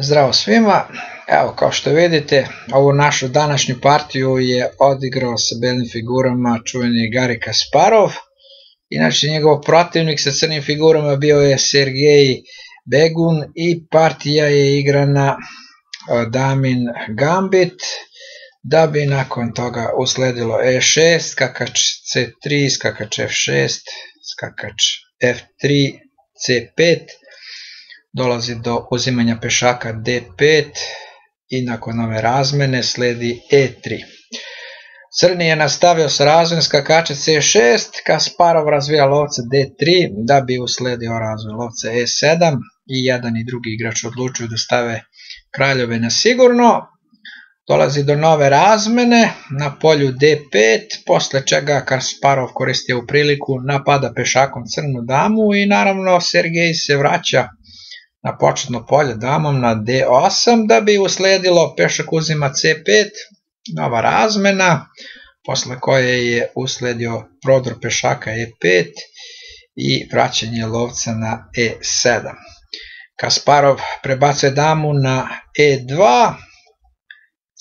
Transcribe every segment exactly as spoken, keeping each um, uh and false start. Zdravo svima, evo kao što vidite ovu našu današnju partiju je odigrao sa belim figurama čuveni Garry Kasparov, inače njegov protivnik sa crnim figurama bio je Sergei Begun i partija je igrana damin gambit, da bi nakon toga usledilo e šest, skakač c tri, skakač f šest, skakač f tri, c pet, dolazi do uzimanja pešaka d pet i nakon ove razmene sledi e tri. Crni je nastavio s razvojem skakača c šest, Kasparov razvija lovca d tri da bi usledio razvoj lovca e sedam i jedan i drugi igrač odlučuju da stave kraljeve na sigurno. Dolazi do nove razmene na polju d pet, posle čega Kasparov koristi ovu priliku, napada pešakom crnu damu i naravno Sergej se vraća na početno polje damom na d osam da bi usledilo pešak uzima c pet, nova razmena posle koje je usledio prodor pešaka e pet i vraćanje lovca na e sedam. Kasparov prebacuje damu na e dva,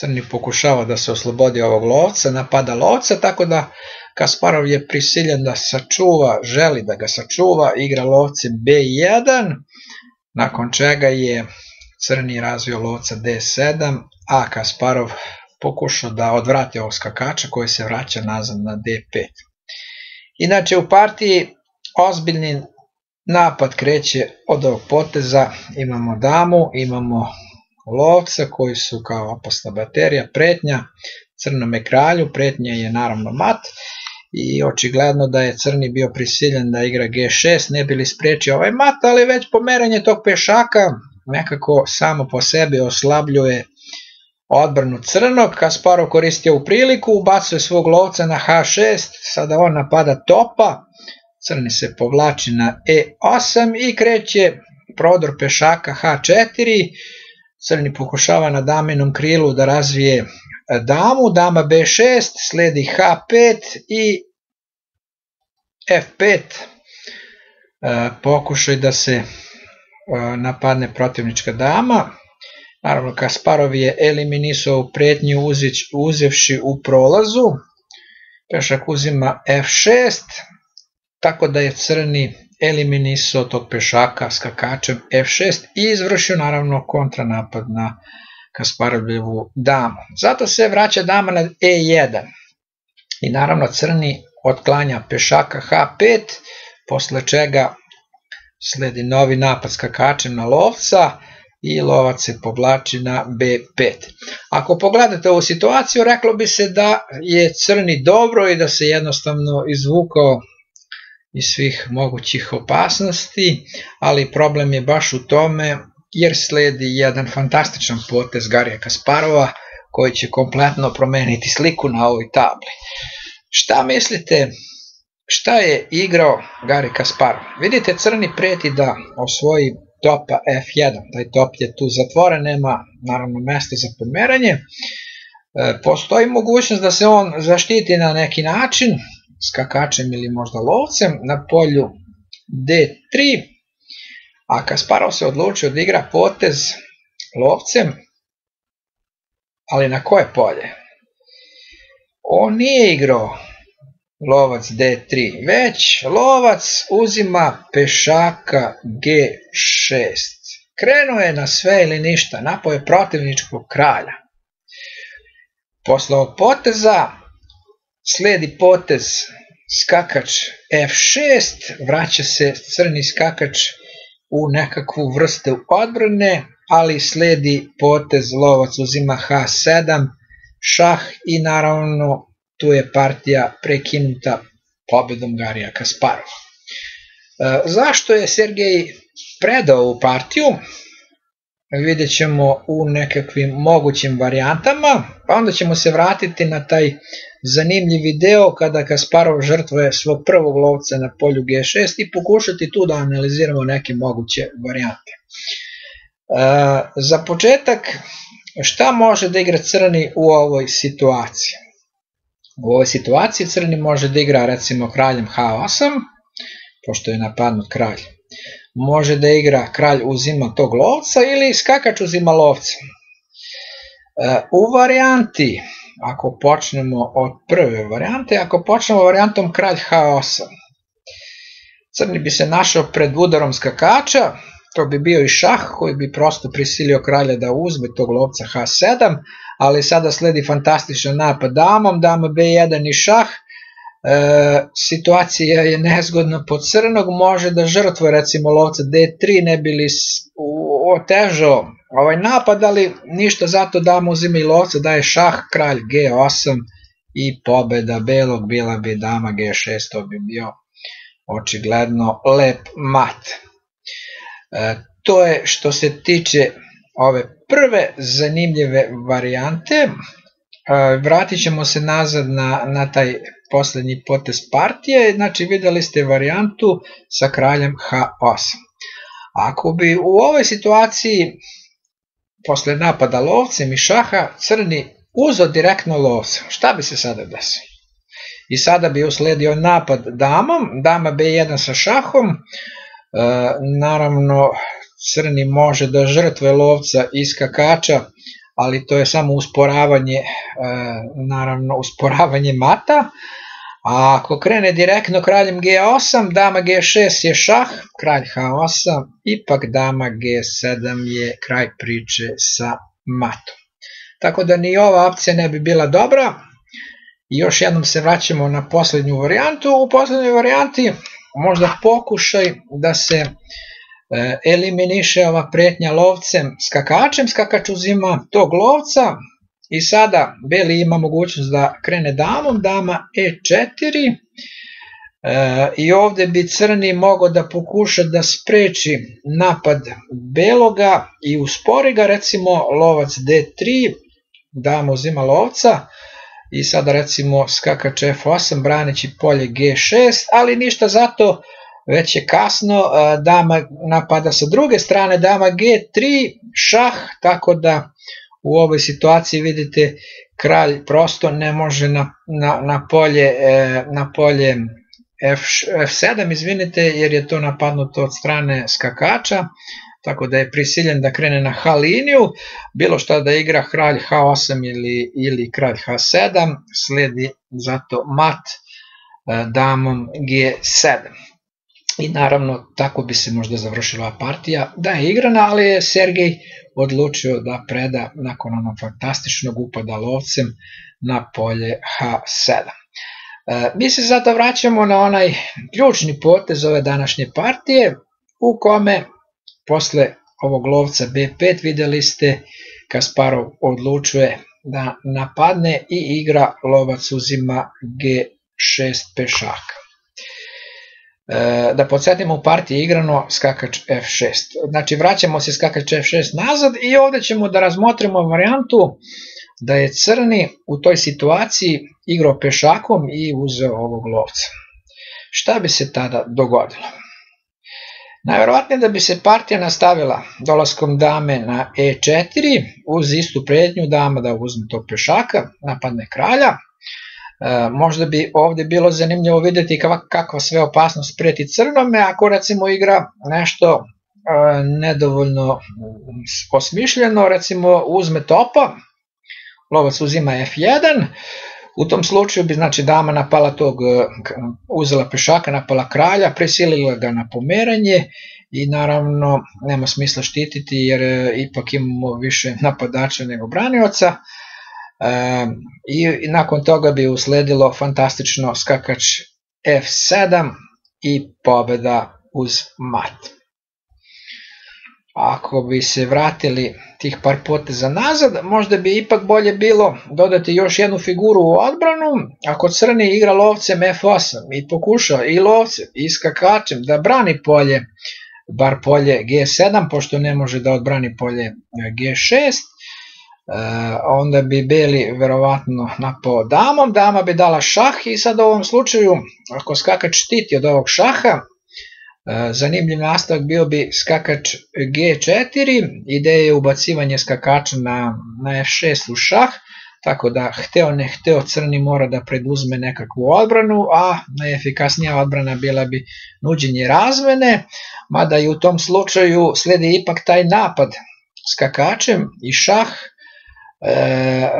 crni pokušava da se oslobodi ovog lovca, napada lovca, tako da Kasparov je prisiljen da sačuva, želi da ga sačuva, igra lovce b jedan, nakon čega je crni razvio lovca d sedam, a Kasparov pokušao da odvrati ovog skakača koji se vraća nazad na d pet. Inače u partiji ozbiljni napad kreće od ovog poteza, imamo damu, imamo lovca koji su kao opasna baterija, pretnja crnome kralju, pretnja je naravno mat i očigledno da je crni bio prisiljen da igra g šest, ne bili sprečio ovaj mat, ali već pomeranje tog pešaka nekako samo po sebi oslabljuje odbranu crnog. Kasparov koristio u priliku, ubacuje svog lovca na h šest, sada on napada topa, crni se povlači na e osam i kreće prodor pešaka h četiri, crni pokušava na daminom krilu da razvije damu, dama b šest, sledi h pet i f pet, pokušaj da se napadne protivnička dama, naravno Kasparov je eliminisao pretnju uzevši u prolazu, pešak uzima f šest, tako da je crni eliminisao tog pešaka skakačem f šest i izvršio naravno kontranapad na Kasparovljevu damu. Zato se vraća dama na e jedan i naravno crni otklanja pešaka h pet, posle čega sledi novi napad skakačem na lovca i lovac se povlači na b pet. Ako pogledate ovu situaciju, reklo bi se da je crni dobro i da se jednostavno izvukao iz svih mogućih opasnosti, ali problem je baš u tome jer sledi jedan fantastičan potez Garija Kasparova koji će kompletno promeniti sliku na ovoj tabli. Šta mislite, šta je igrao Garry Kasparov? Vidite, crni preti da osvoji topa f jedan, taj top je tu zatvoren, nema naravno mesta za pomeranje, postoji mogućnost da se on zaštiti na neki način, skakačem ili možda lovcem, na polju d tri, a Kasparov se odlučio da igra potez lovcem, ali na koje polje? On nije igrao lovac d tri, već lovac uzima pešaka g šest. Krenuo je na sve ili ništa, napao je protivničkog kralja. Posle ovog poteza sledi potez skakač f šest, vraća se crni skakač u nekakvu vrstu odbrane, ali sledi potez lovac uzima h sedam, šah i naravno tu je partija prekinuta pobedom Garija Kasparova. E, zašto je Sergej predao ovu partiju? Vidjet ćemo u nekakvim mogućim varijantama, pa onda ćemo se vratiti na taj zanimljiv video kada Kasparov žrtvuje svog prvog lovca na polju g šest i pokušati tu da analiziramo neke moguće varijante. E, za početak, šta može da igra crni u ovoj situaciji? U ovoj situaciji crni može da igra recimo kraljem h osam, pošto je napadnut kralj. može da igra kralj uzima tog lovca ili skakač uzima lovca. U varijanti, ako počnemo od prve varijante, ako počnemo varijantom kralj haosa, crni bi se našao pred udarom skakača, to bi bio i šah koji bi prosto prisilio kralja da uzme tog lovca ha sedam, ali sada sledi fantastičan napad damom, dama be jedan i šah. Situacija je nezgodna po crnog, može da žrtvuje recimo lovca de tri, ne bi li otežao ovaj napad, ali ništa, zato dama uzima i lovca, daje šah, kralj ge osam i pobeda belog, bila bi dama ge šest, to bi bio očigledno lep mat. To je što se tiče ove prve zanimljive varijante. Vratit ćemo se nazad na, na taj posljednji potez partije, znači vidjeli ste varijantu sa kraljem ha osam. Ako bi u ovoj situaciji posle napada lovcem i šaha crni uzeo direktno lovca, šta bi se sada desilo? I sada bi usledio napad damom, dama be jedan sa šahom, naravno crni može da žrtvuje lovca i skakača, ali to je samo usporavanje, naravno usporavanje mata. A ako krene direktno kraljem ge osam, dama ge šest je šah, kralj ha osam, ipak dama ge sedam je kraj priče sa matom. Tako da ni ova opcija ne bi bila dobra. I još jednom se vraćamo na posljednju varijantu. U posljednjoj varijanti možda pokušaj da se eliminiše ova pretnja lovcem skakačem, skakač uzima tog lovca i sada beli ima mogućnost da krene damom, dama e četiri, i ovdje bi crni mogao da pokuša da spreči napad beloga i uspori ga, recimo lovac de tri, dama uzima lovca i sada recimo skakač ef osam braneći polje ge šest, ali ništa, zato već je kasno, dama napada sa druge strane, dama ge tri, šah, tako da u ovoj situaciji vidite kralj prosto ne može na, na, na polje, na polje ef sedam, izvinite, jer je to napadnuto od strane skakača, tako da je prisiljen da krene na h liniju, bilo šta da igra kralj ha osam ili, ili kralj ha sedam, sledi zato mat damom ge sedam. I naravno tako bi se možda završila partija da je igrana, ali je Sergej odlučio da preda nakon onog fantastičnog upada lovcem na polje ha sedam. Mi se zato vraćamo na onaj ključni potez ove današnje partije u kome posle ovog lovca be pet vidjeli ste Kasparov odlučuje da napadne i igra lovac uzima ge šest pešaka. Da podsjetimo, u partiji igrano skakač ef šest. Znači vraćamo se skakač ef šest nazad i ovdje ćemo da razmotrimo varijantu da je crni u toj situaciji igrao pešakom i uzeo ovog lovca. Šta bi se tada dogodilo? Najvjerojatnije da bi se partija nastavila dolaskom dame na e četiri uz istu prednju, dama da uzme tog pešaka, napadne kralja. Možda bi ovdje bilo zanimljivo vidjeti kakva sve opasnost preti crnome ako recimo igra nešto nedovoljno osmišljeno, recimo uzme topa, lovac uzima ef jedan, u tom slučaju bi znači dama napala tog, uzela pešaka, napala kralja, prisilila ga na pomeranje i naravno nema smisla štititi jer ipak imamo više napadača nego branioca. I nakon toga bi usledilo fantastično skakač ef sedam i pobjeda uz mat. Ako bi se vratili tih par poteza nazad, možda bi ipak bolje bilo dodati još jednu figuru u odbranu. Ako crni igra lovcem ef osam i pokuša i lovcem i skakačem da brani polje, bar polje ge sedam, pošto ne može da odbrani polje ge šest, onda bi beli verovatno napao damom, dama bi dala šah i sad u ovom slučaju ako skakač štiti od ovog šaha, zanimljiv nastavak bio bi skakač ge četiri, ideja je ubacivanje skakača na ef šest u šah, Tako da, hteo ne hteo, crni mora da preduzme nekakvu odbranu, a najefikasnija odbrana bila bi nuđenje razmene, mada i u tom slučaju sledi ipak taj napad skakačem i šah,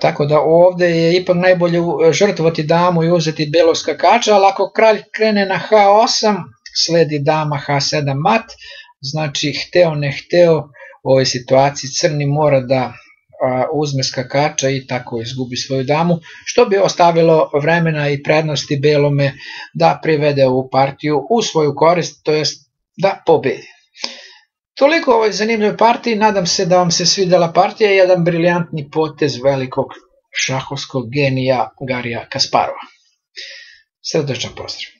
tako da ovde je ipak najbolje žrtvovati damu i uzeti belog skakača, ali ako kralj krene na ha osam, sledi dama ha sedam mat, znači hteo ne hteo u ovoj situaciji crni mora da uzme skakača i tako izgubi svoju damu, što bi ostavilo vremena i prednosti belome da privede ovu partiju u svoju korist, to jest da pobedi. Toliko o ovoj zanimljivoj partiji, nadam se da vam se svidela partija i jedan briljantni potez velikog šahovskog genija Garija Kasparova. Srdečan pozdrav!